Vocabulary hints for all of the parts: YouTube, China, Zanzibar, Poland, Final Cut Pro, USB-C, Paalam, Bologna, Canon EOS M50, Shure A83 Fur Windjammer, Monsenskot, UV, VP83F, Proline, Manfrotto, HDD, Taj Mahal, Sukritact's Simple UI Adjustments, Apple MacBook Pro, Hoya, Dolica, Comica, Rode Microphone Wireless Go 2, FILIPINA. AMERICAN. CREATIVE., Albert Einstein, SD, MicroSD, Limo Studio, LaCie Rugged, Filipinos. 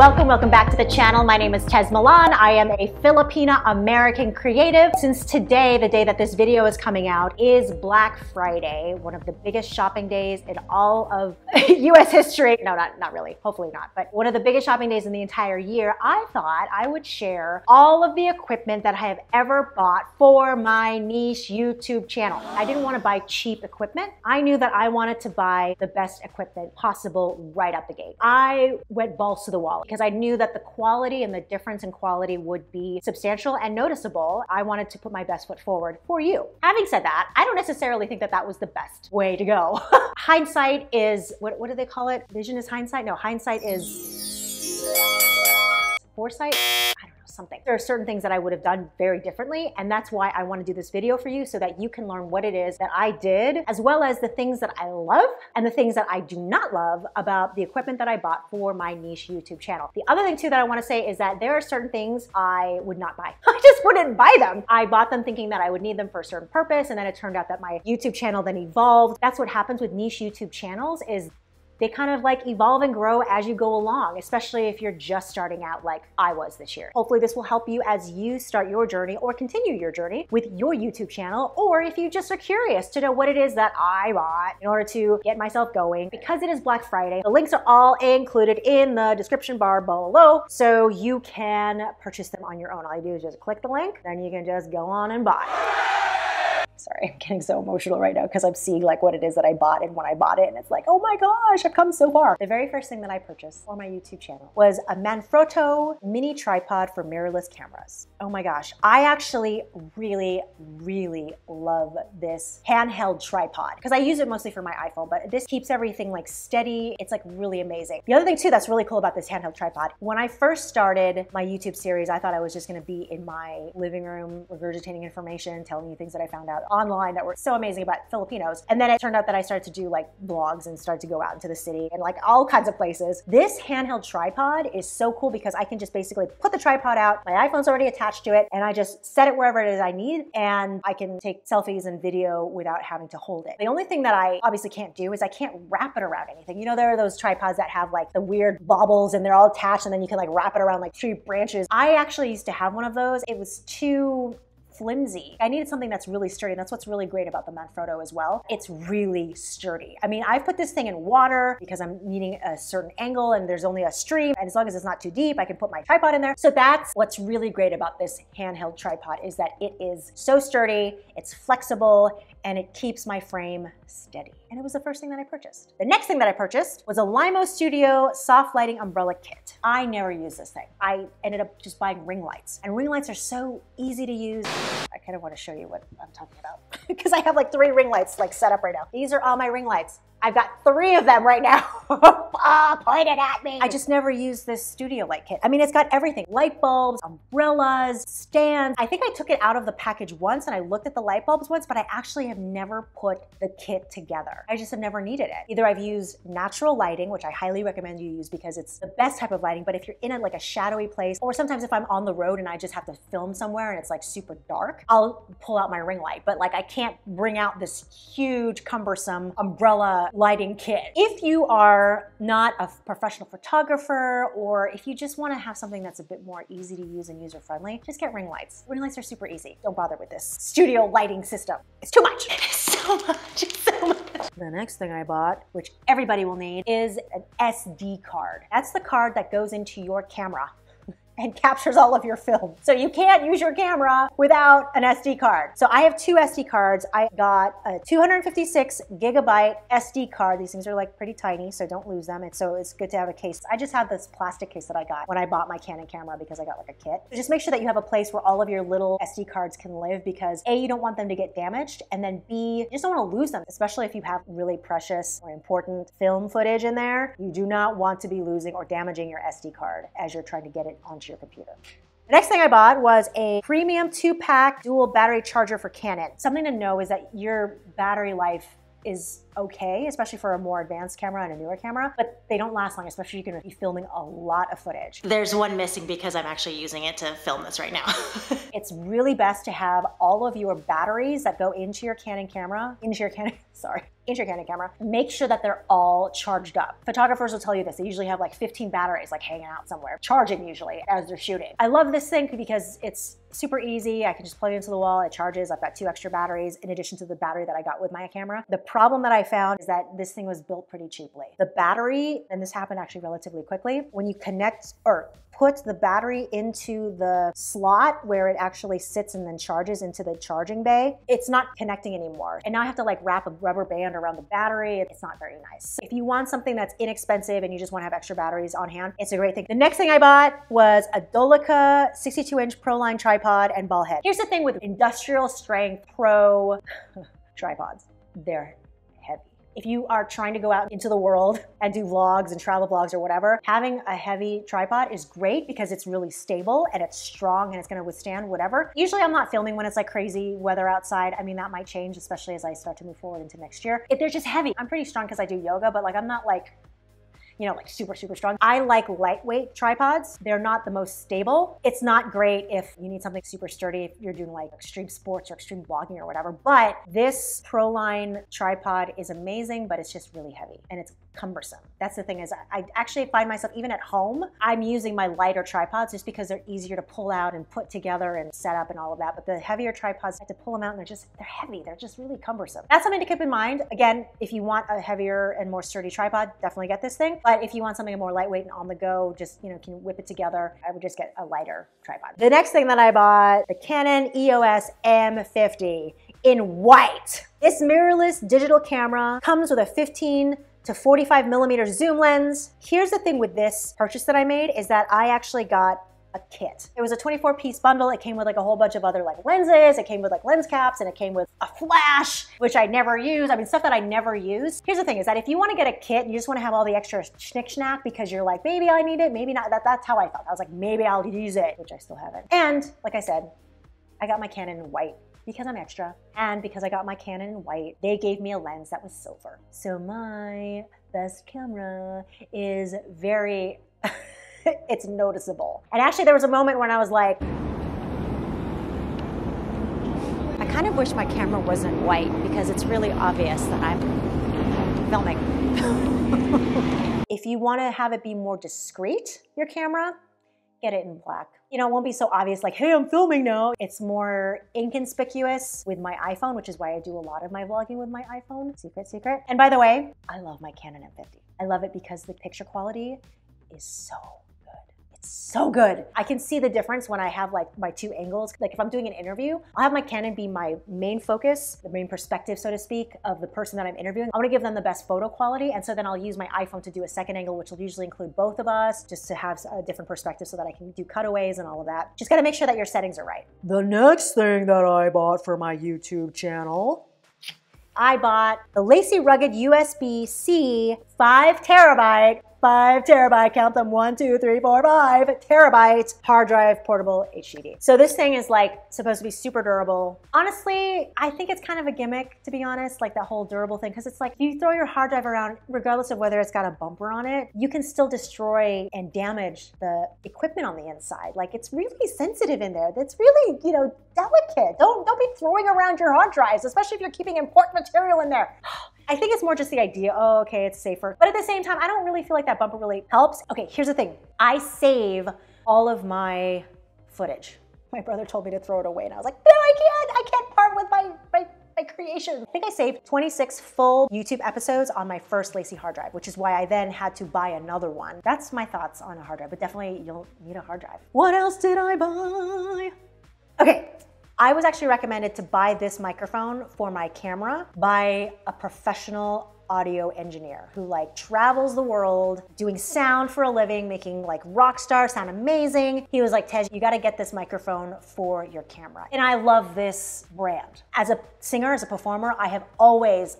everyone, welcome back to the channel. My name is Tez Milan. I am a Filipina American creative. Since today, the day that this video is coming out, is Black Friday, one of the biggest shopping days in all of US history. No, not really, hopefully not, but one of the biggest shopping days in the entire year. I thought I would share all of the equipment that I have ever bought for my niche YouTube channel. I didn't want to buy cheap equipment. I knew that I wanted to buy the best equipment possible right out the gate. I went balls to the wall because I knew that the quality and the difference in quality would be substantial and noticeable. I wanted to put my best foot forward for you. Having said that, I don't necessarily think that that was the best way to go. Hindsight is, what do they call it? Vision is hindsight? No, hindsight is foresight? I don't know, something. There are certain things that I would have done very differently, and that's why I want to do this video for you so that you can learn what it is that I did, as well as the things that I love and the things that I do not love about the equipment that I bought for my niche YouTube channel. The other thing too that I want to say is that there are certain things I would not buy. I just wouldn't buy them. I bought them thinking that I would need them for a certain purpose, and then it turned out that my YouTube channel then evolved. That's what happens with niche YouTube channels, is they kind of like evolve and grow as you go along, especially if you're just starting out like I was this year. Hopefully this will help you as you start your journey or continue your journey with your YouTube channel, or if you just are curious to know what it is that I bought in order to get myself going. Because it is Black Friday, the links are all included in the description bar below, so you can purchase them on your own. All you do is just click the link, then you can just go on and buy. Sorry, I'm getting so emotional right now because I'm seeing like what it is that I bought and when I bought it, and it's like, oh my gosh, I've come so far. The very first thing that I purchased for my YouTube channel was a Manfrotto mini tripod for mirrorless cameras. Oh my gosh, I actually really love this handheld tripod because I use it mostly for my iPhone, but this keeps everything like steady. It's like really amazing. The other thing too that's really cool about this handheld tripod, when I first started my YouTube series, I thought I was just gonna be in my living room regurgitating information, telling you things that I found out online that were so amazing about Filipinos. And then it turned out that I started to do like vlogs and started to go out into the city and like all kinds of places. This handheld tripod is so cool because I can just basically put the tripod out, my iPhone's already attached to it, and I just set it wherever it is I need, and I can take selfies and video without having to hold it. The only thing that I obviously can't do is I can't wrap it around anything. You know, there are those tripods that have like the weird bobbles and they're all attached and then you can like wrap it around like tree branches. I actually used to have one of those. It was too flimsy. I needed something that's really sturdy, and that's what's really great about the Manfrotto as well. It's really sturdy. I mean, I've put this thing in water because I'm needing a certain angle and there's only a stream, and as long as it's not too deep, I can put my tripod in there. So that's what's really great about this handheld tripod, is that it is so sturdy, it's flexible, and it keeps my frame steady. And it was the first thing that I purchased. The next thing that I purchased was a Limo Studio soft lighting umbrella kit. I never use this thing. I ended up just buying ring lights, and ring lights are so easy to use. I kind of want to show you what I'm talking about because I have like 3 ring lights like set up right now. These are all my ring lights. I've got 3 of them right now. Oh, point it at me. I just never used this studio light kit. I mean, it's got everything. Light bulbs, umbrellas, stands. I think I took it out of the package once and I looked at the light bulbs once, but I actually have never put the kit together. I just have never needed it. Either I've used natural lighting, which I highly recommend you use because it's the best type of lighting, but if you're in like a shadowy place, or sometimes if I'm on the road and I just have to film somewhere and it's like super dark, I'll pull out my ring light, but like I can't bring out this huge cumbersome umbrella lighting kit. If you are not a professional photographer, or if you just want to have something that's a bit more easy to use and user friendly, just get ring lights. Ring lights are super easy. Don't bother with this studio lighting system. It's too much. It is so much. It's so much. The next thing I bought, which everybody will need, is an SD card. That's the card that goes into your camera and captures all of your film. So you can't use your camera without an SD card. So I have 2 SD cards. I got a 256GB SD card. These things are like pretty tiny, so don't lose them. And so it's good to have a case. I just have this plastic case that I got when I bought my Canon camera because I got like a kit. So just make sure that you have a place where all of your little SD cards can live, because A, you don't want them to get damaged, and then B, you just don't want to lose them, especially if you have really precious or important film footage in there. You do not want to be losing or damaging your SD card as you're trying to get it on your computer. The next thing I bought was a premium 2-pack dual battery charger for Canon. Something to know is that your battery life is okay, especially for a more advanced camera and a newer camera, but they don't last long, especially if you're gonna be filming a lot of footage. There's one missing because I'm actually using it to film this right now. It's really best to have all of your batteries that go into your Canon camera, into your Canon camera, make sure that they're all charged up. Photographers will tell you this. They usually have like 15 batteries like hanging out somewhere, charging usually as they're shooting. I love this thing because it's super easy. I can just plug it into the wall, it charges. I've got 2 extra batteries in addition to the battery that I got with my camera. The problem that I found is that this thing was built pretty cheaply. The battery, and this happened actually relatively quickly, when you connect or put the battery into the slot where it actually sits and then charges into the charging bay, it's not connecting anymore. And now I have to like wrap a rubber band around the battery. It's not very nice. So if you want something that's inexpensive and you just want to have extra batteries on hand, it's a great thing. The next thing I bought was a Dolica 62-inch ProLine tripod and ball head. Here's the thing with industrial strength pro tripods, they're heavy. If you are trying to go out into the world and do vlogs and travel vlogs or whatever, having a heavy tripod is great because it's really stable and it's strong and it's gonna withstand whatever. Usually I'm not filming when it's like crazy weather outside. I mean, that might change, especially as I start to move forward into next year. If they're just heavy, I'm pretty strong because I do yoga, but like I'm not like, you know, like super, super strong. I like lightweight tripods. They're not the most stable. It's not great if you need something super sturdy, if you're doing like extreme sports or extreme vlogging or whatever, but this ProLine tripod is amazing, but it's just really heavy and it's cumbersome. That's the thing is I actually find myself, even at home, I'm using my lighter tripods just because they're easier to pull out and put together and set up and all of that. But the heavier tripods, I have to pull them out and they're heavy. They're just really cumbersome. That's something to keep in mind. Again, if you want a heavier and more sturdy tripod, definitely get this thing. But if you want something more lightweight and on the go, just, you know, can whip it together, I would just get a lighter tripod. The next thing that I bought, the Canon EOS M50 in white. This mirrorless digital camera comes with a 15- to 45mm zoom lens. Here's the thing with this purchase that I made is that I actually got a kit. It was a 24-piece bundle. It came with like a whole bunch of other like lenses. It came with like lens caps and it came with a flash, which I never use. I mean, stuff that I never use. Here's the thing is that if you want to get a kit and you just want to have all the extra schnick-schnack because you're like, maybe I need it, maybe not. That's how I felt. I was like, maybe I'll use it, which I still haven't. And like I said, I got my Canon in white because I'm extra and because I got my Canon in white, they gave me a lens that was silver. So my best camera is very, it's noticeable. And actually there was a moment when I was like, I kind of wish my camera wasn't white because it's really obvious that I'm filming. If you want to have it be more discreet, your camera, get it in black. You know, it won't be so obvious like, hey, I'm filming now. It's more inconspicuous with my iPhone, which is why I do a lot of my vlogging with my iPhone. Secret, secret. And by the way, I love my Canon M50. I love it because the picture quality is so good. It's so good. I can see the difference when I have like my 2 angles. Like if I'm doing an interview, I'll have my Canon be my main focus, the main perspective, so to speak, of the person that I'm interviewing. I want to give them the best photo quality. And so then I'll use my iPhone to do a second angle, which will usually include both of us just to have a different perspective so that I can do cutaways and all of that. Just got to make sure that your settings are right. The next thing that I bought for my YouTube channel, I bought the LaCie Rugged USB-C 5TB, count them, 5TB hard drive portable HDD. So this thing is like supposed to be super durable. Honestly, I think it's kind of a gimmick, to be honest, like that whole durable thing, because it's like you throw your hard drive around, regardless of whether it's got a bumper on it, you can still destroy and damage the equipment on the inside. Like it's really sensitive in there. That's really, you know, delicate. Don't be throwing around your hard drives, especially if you're keeping important material in there. I think it's more just the idea, oh, okay, it's safer. But at the same time, I don't really feel like that bumper really helps. Okay, here's the thing. I save all of my footage. My brother told me to throw it away and I was like, no, I can't part with my creation. I think I saved 26 full YouTube episodes on my first LaCie hard drive, which is why I then had to buy another one. That's my thoughts on a hard drive, but definitely you'll need a hard drive. What else did I buy? Okay. I was actually recommended to buy this microphone for my camera by a professional audio engineer who like travels the world doing sound for a living, making like rock star sound amazing. He was like, Tez, you gotta get this microphone for your camera. And I love this brand. As a singer, as a performer, I have always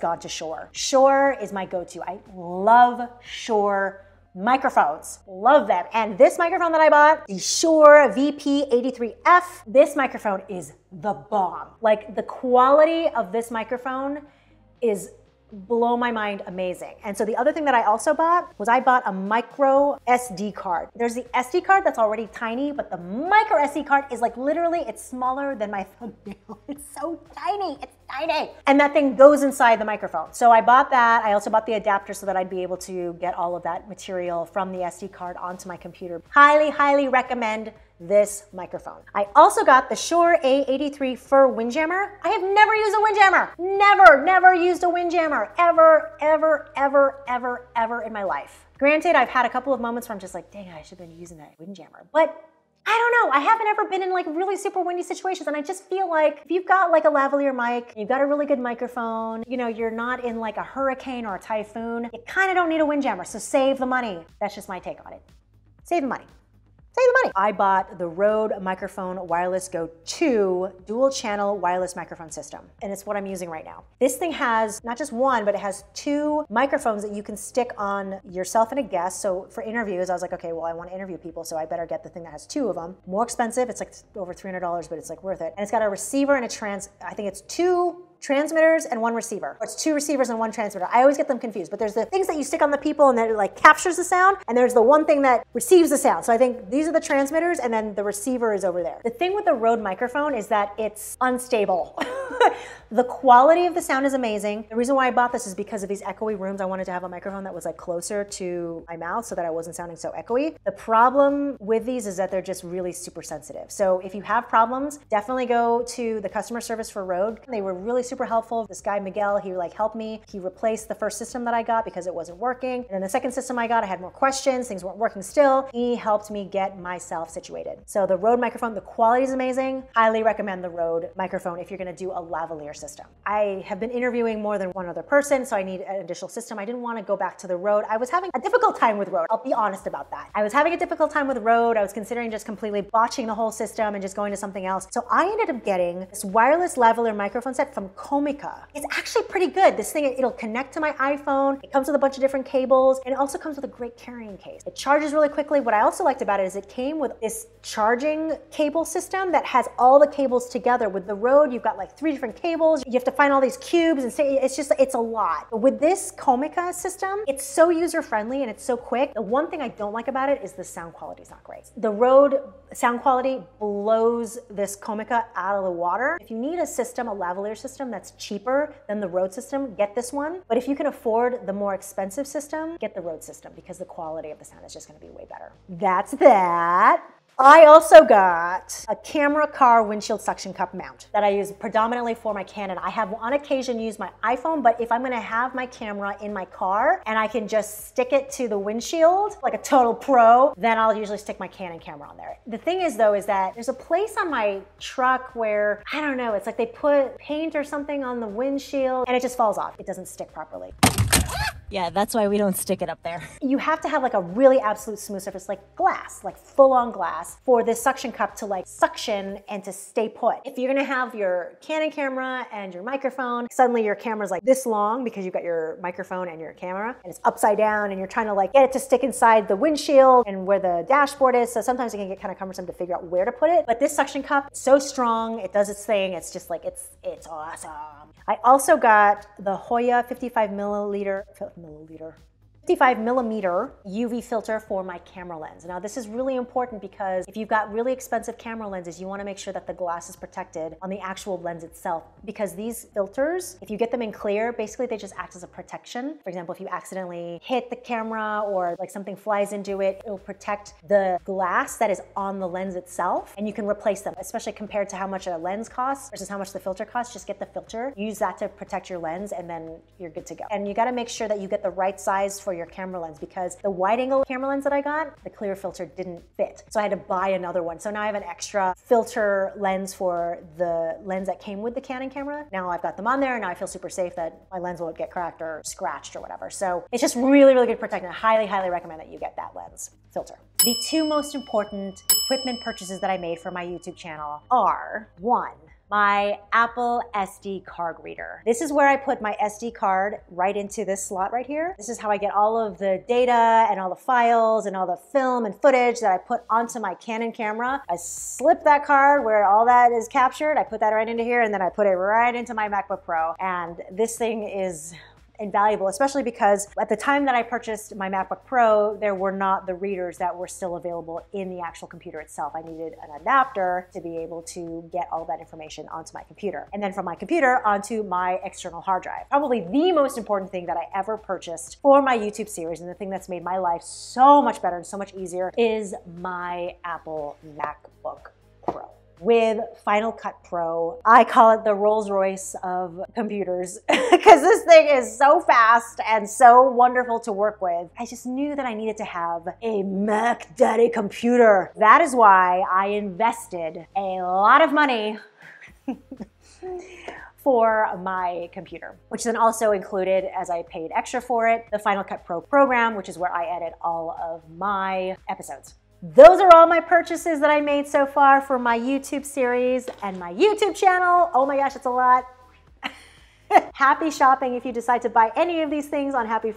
gone to Shure. Shure is my go-to. I love Shure microphones, love them. And this microphone that I bought, the Shure VP83F, this microphone is the bomb. Like the quality of this microphone is blow my mind amazing. And so the other thing that I also bought was I bought a micro SD card. There's the SD card that's already tiny, but the micro SD card is like literally, it's smaller than my thumbnail. It's so tiny, it's tiny. And that thing goes inside the microphone. So I bought that. I also bought the adapter so that I'd be able to get all of that material from the SD card onto my computer. Highly, highly recommend this microphone. I also got the Shure A83 Fur Windjammer. I have never used a windjammer. Never used a windjammer ever in my life. Granted, I've had a couple of moments where I'm just like, dang, I should have been using that windjammer. But I don't know, I haven't ever been in like really super windy situations, and I just feel like if you've got like a lavalier mic, you've got a really good microphone, you know, you're not in like a hurricane or a typhoon, you kind of don't need a windjammer, so save the money. That's just my take on it. Save the money. Save the money. I bought the Rode Microphone Wireless Go 2 dual channel wireless microphone system, and it's what I'm using right now. This thing has not just one, but it has two microphones that you can stick on yourself and a guest. So for interviews, I was like, okay, well, I want to interview people, so I better get the thing that has two of them. More expensive, it's like over $300, but it's like worth it. And it's got a receiver and a I think it's two transmitters and one receiver. Or it's two receivers and one transmitter. I always get them confused, but there's the things that you stick on the people and that it like captures the sound, and there's the one thing that receives the sound. So I think these are the transmitters and then the receiver is over there. The thing with the Rode microphone is that it's unstable. The quality of the sound is amazing. The reason why I bought this is because of these echoey rooms. I wanted to have a microphone that was like closer to my mouth so that I wasn't sounding so echoey. The problem with these is that they're just really super sensitive. So if you have problems, definitely go to the customer service for Rode. They were really super helpful. This guy, Miguel, he like helped me. He replaced the first system that I got because it wasn't working. And then the second system I got, I had more questions, things weren't working still. He helped me get myself situated. So the Rode microphone, the quality is amazing. Highly recommend the Rode microphone if you're gonna do a lavalier system. I have been interviewing more than one other person, so I need an additional system. I didn't want to go back to the Rode. I was having a difficult time with Rode. I'll be honest about that. I was having a difficult time with Rode. I was considering just completely botching the whole system and just going to something else. So I ended up getting this wireless lavalier microphone set from Comica. It's actually pretty good. This thing, it'll connect to my iPhone. It comes with a bunch of different cables, and it also comes with a great carrying case. It charges really quickly. What I also liked about it is it came with this charging cable system that has all the cables together. With the Rode, you've got like 3 different cables. You have to find all these cubes and say, it's just, it's a lot. But with this Comica system, it's so user-friendly and it's so quick. The one thing I don't like about it is the sound quality is not great. The Rode sound quality blows this Comica out of the water. If you need a system, a lavalier system that's cheaper than the Rode system, get this one. But if you can afford the more expensive system, get the Rode system because the quality of the sound is just gonna be way better. That's that. I also got a camera car windshield suction cup mount that I use predominantly for my Canon. I have on occasion used my iPhone, but if I'm gonna have my camera in my car and I can just stick it to the windshield like a total pro, then I'll usually stick my Canon camera on there. The thing is though, is that there's a place on my truck where, I don't know, it's like they put paint or something on the windshield and it just falls off. It doesn't stick properly. Yeah, that's why we don't stick it up there. You have to have like a really absolute smooth surface, like glass, like full-on glass, for this suction cup to like suction and to stay put. If you're gonna have your Canon camera and your microphone, suddenly your camera's like this long because you've got your microphone and your camera, and it's upside down, and you're trying to like get it to stick inside the windshield and where the dashboard is, so sometimes it can get kind of cumbersome to figure out where to put it. But this suction cup, it's so strong, it does its thing, it's just like, it's awesome. I also got the Hoya 55 millimeter UV filter for my camera lens. Now this is really important because if you've got really expensive camera lenses, you want to make sure that the glass is protected on the actual lens itself, because these filters, if you get them in clear, basically they just act as a protection. For example, if you accidentally hit the camera or like something flies into it, it'll protect the glass that is on the lens itself, and you can replace them, especially compared to how much a lens costs versus how much the filter costs. Just get the filter, use that to protect your lens, and then you're good to go. And you got to make sure that you get the right size for your camera lens, because the wide angle camera lens that I got, the clear filter didn't fit. So I had to buy another one. So now I have an extra filter lens for the lens that came with the Canon camera. Now I've got them on there and now I feel super safe that my lens won't get cracked or scratched or whatever. So it's just really, really good protection. I highly, highly recommend that you get that lens filter. The two most important equipment purchases that I made for my YouTube channel are, one, my Apple SD card reader. This is where I put my SD card right into this slot right here. This is how I get all of the data and all the files and all the film and footage that I put onto my Canon camera. I slip that card where all that is captured. I put that right into here, and then I put it right into my MacBook Pro. And this thing is invaluable, especially because at the time that I purchased my MacBook Pro, there were not the readers that were still available in the actual computer itself. I needed an adapter to be able to get all that information onto my computer. And then from my computer onto my external hard drive. Probably the most important thing that I ever purchased for my YouTube series, and the thing that's made my life so much better and so much easier, is my Apple MacBook Pro. With Final Cut Pro, I call it the Rolls Royce of computers because this thing is so fast and so wonderful to work with. I just knew that I needed to have a Mac Daddy computer. That is why I invested a lot of money for my computer, which then also included, as I paid extra for it, the Final Cut Pro program, which is where I edit all of my episodes. Those are all my purchases that I made so far for my YouTube series and my YouTube channel. Oh my gosh, it's a lot. Happy shopping if you decide to buy any of these things on Happy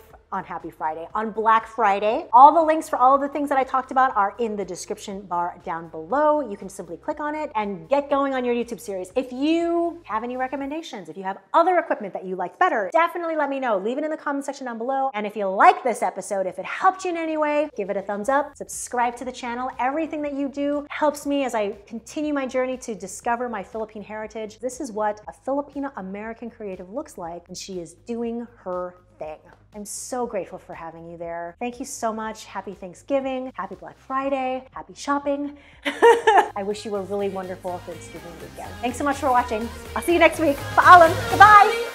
Friday, on Black Friday. All the links for all of the things that I talked about are in the description bar down below. You can simply click on it and get going on your YouTube series. If you have any recommendations, if you have other equipment that you like better, definitely let me know. Leave it in the comment section down below. And if you like this episode, if it helped you in any way, give it a thumbs up, subscribe to the channel. Everything that you do helps me as I continue my journey to discover my Philippine heritage. This is what a Filipino-American creative looks like, and she is doing her thing. I'm so grateful for having you there. Thank you so much. Happy Thanksgiving. Happy Black Friday. Happy shopping. I wish you a really wonderful Thanksgiving weekend. Thanks so much for watching. I'll see you next week. Paalam. Goodbye.